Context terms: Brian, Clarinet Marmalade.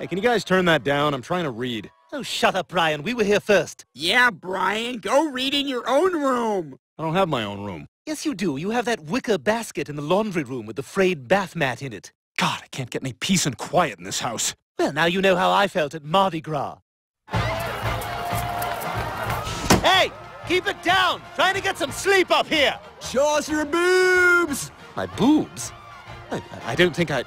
Hey, can you guys turn that down? I'm trying to read. Oh, shut up, Brian. We were here first. Yeah, Brian. Go read in your own room. I don't have my own room. Yes, you do. You have that wicker basket in the laundry room with the frayed bath mat in it. God, I can't get any peace and quiet in this house. Well, now you know how I felt at Mardi Gras. Hey! Keep it down! Trying to get some sleep up here! Show us your boobs! My boobs? I don't think I...